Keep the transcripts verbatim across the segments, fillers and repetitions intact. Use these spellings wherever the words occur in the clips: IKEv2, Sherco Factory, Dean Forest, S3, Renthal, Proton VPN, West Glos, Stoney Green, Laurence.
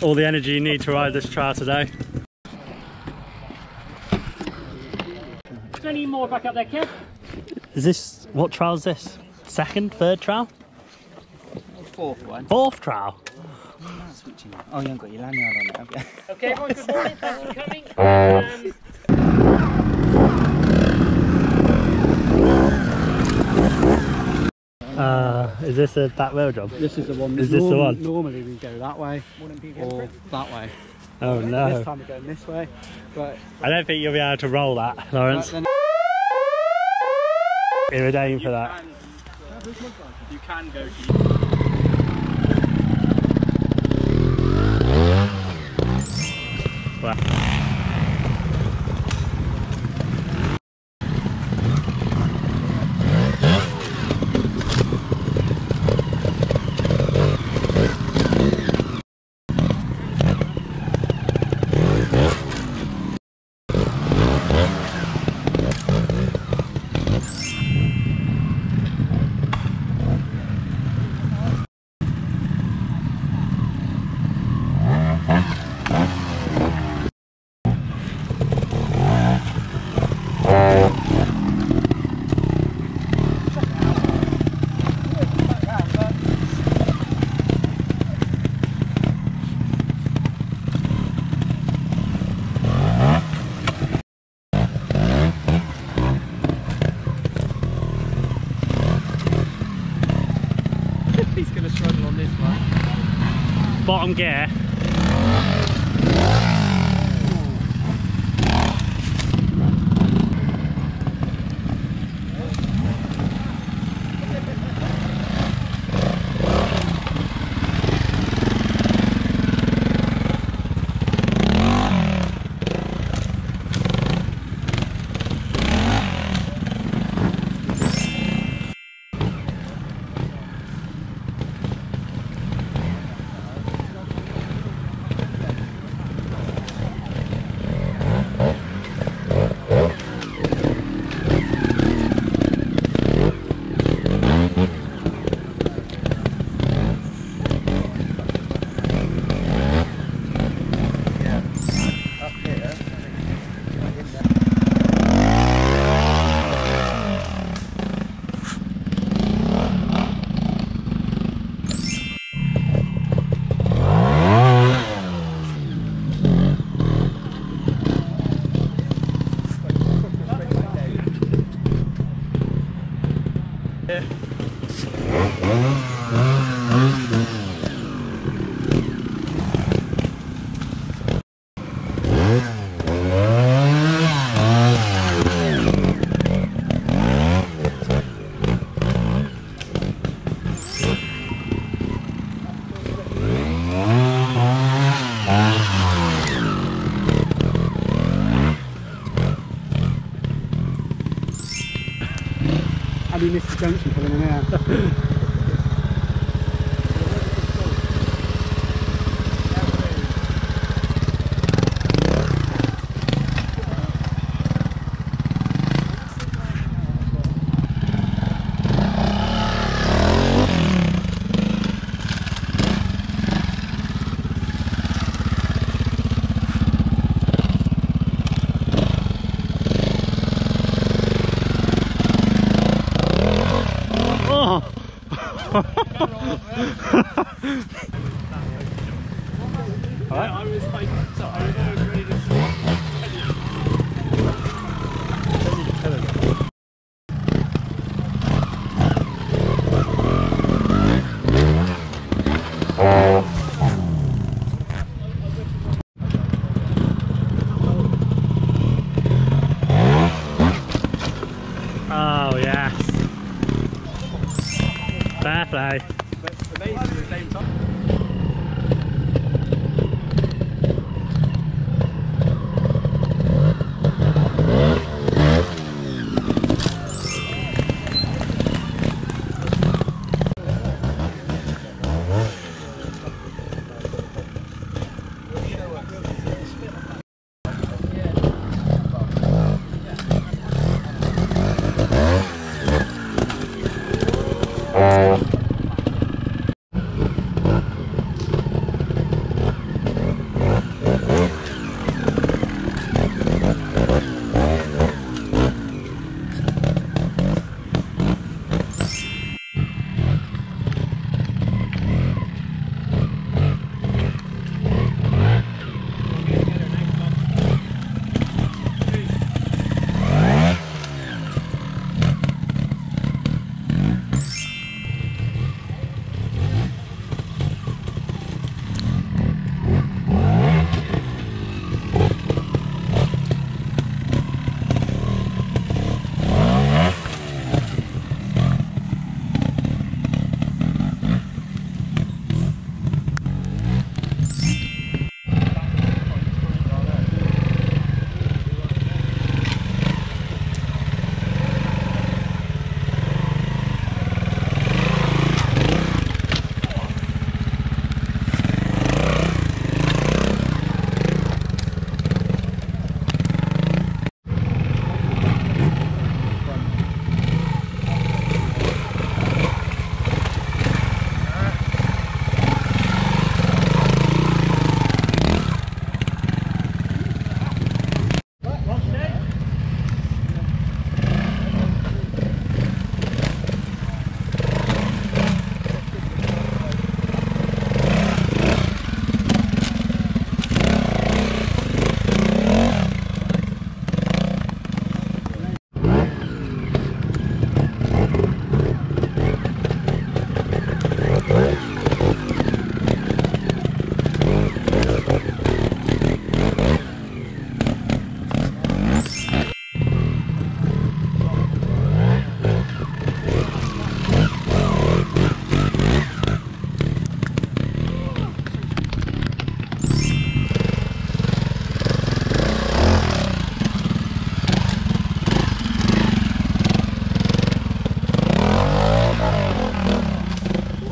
all the energy you need to ride this trial today. Is there any more back up there, Kev? Is this, what trial is this? Second, third trial? Fourth one. Fourth trial? Oh, you haven't got your lanyard on it, have you? Okay, everyone, good morning, thanks for coming. Um, Uh, is this a back rail job? This is the one. Is this the one? Normally we go that way or that way. Oh no. This time we're going this way. But I don't think you'll be able to roll that, Lawrence. You're ordained for that. You can go to... Bottom gear. We missed the junction for them now. Bye. Oh.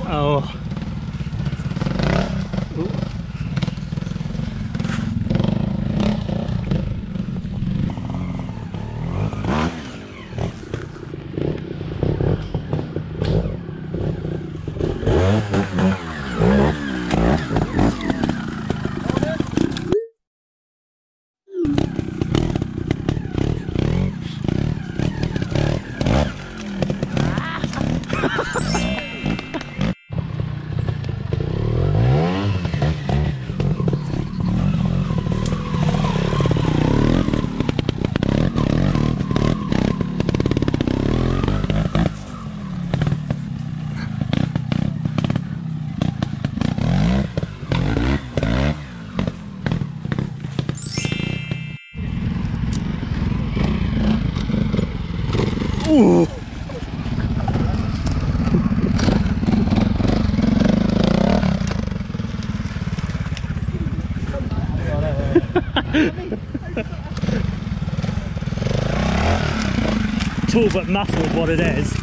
Oh. Ooh. Ooh. Tall but muscle is what it is.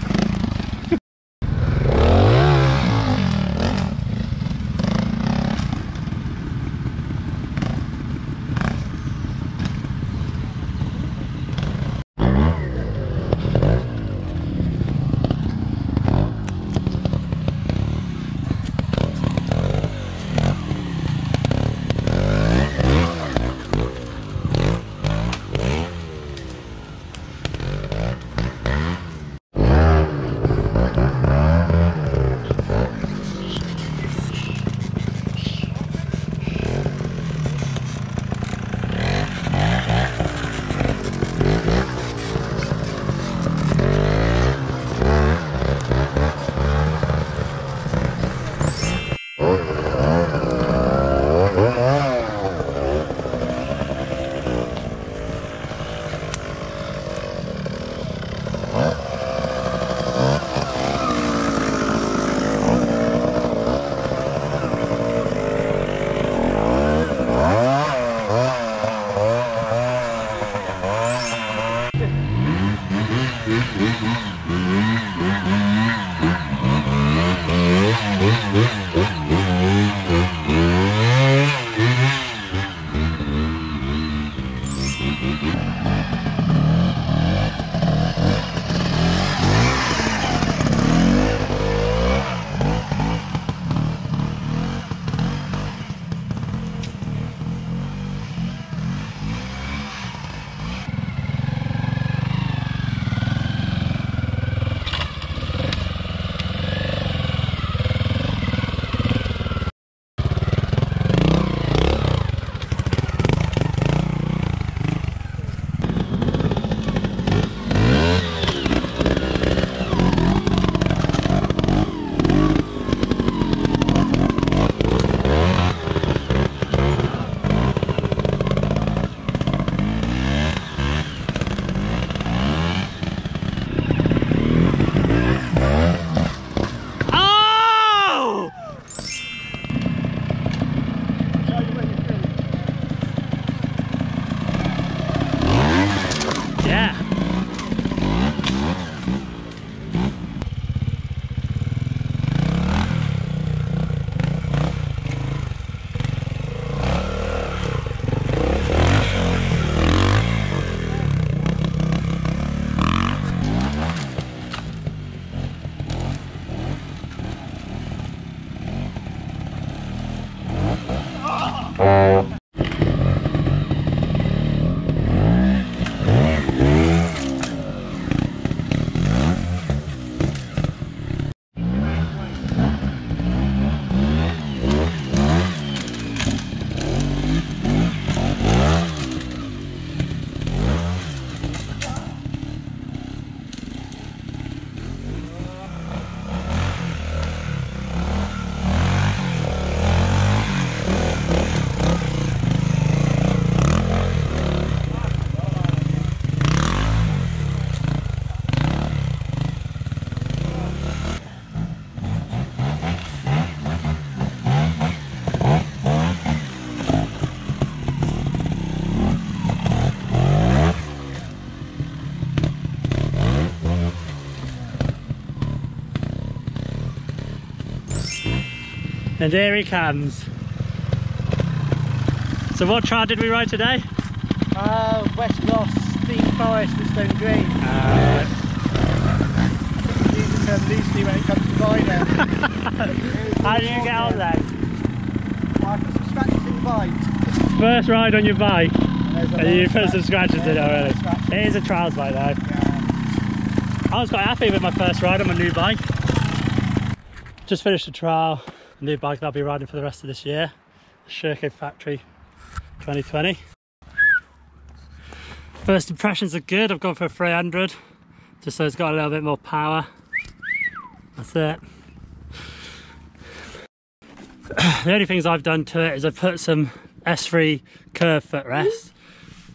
And here he comes. So what trail did we ride today? Uh, West Glos, Deep Forest and Stoney Green. Uh, yeah. Use the term loosely when it comes to riding. How do you get on then? I put some scratches in the bike. First ride on your bike? And you put some scratches in already. It is a trials bike though. Yeah. I was quite happy with my first ride on my new bike. Just finished the trial. New bike that I'll be riding for the rest of this year, the Sherco Factory twenty twenty. First impressions are good. I've gone for a three hundred, just so it's got a little bit more power. That's it. The only things I've done to it is I've put some S three curve footrests.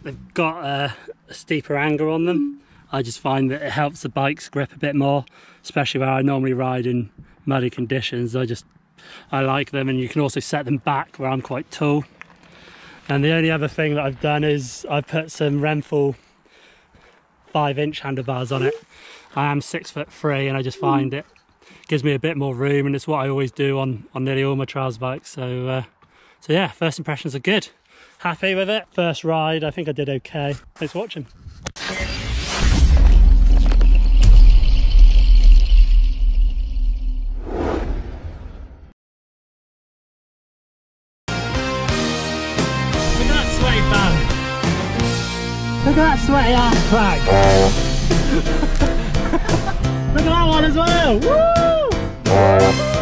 They've got a, a steeper angle on them. I just find that it helps the bike's grip a bit more, especially where I normally ride in muddy conditions. I just I like them, and you can also set them back where I'm quite tall. And the only other thing that I've done is I've put some Renthal five inch handlebars on it. I am six foot three and I just find it gives me a bit more room, and it's what I always do on, on nearly all my trials bikes. So uh, so yeah, first impressions are good. Happy with it. First ride, I think I did okay. Thanks for watching. Look at that sweaty ass crack! Look at that one as well! Woo!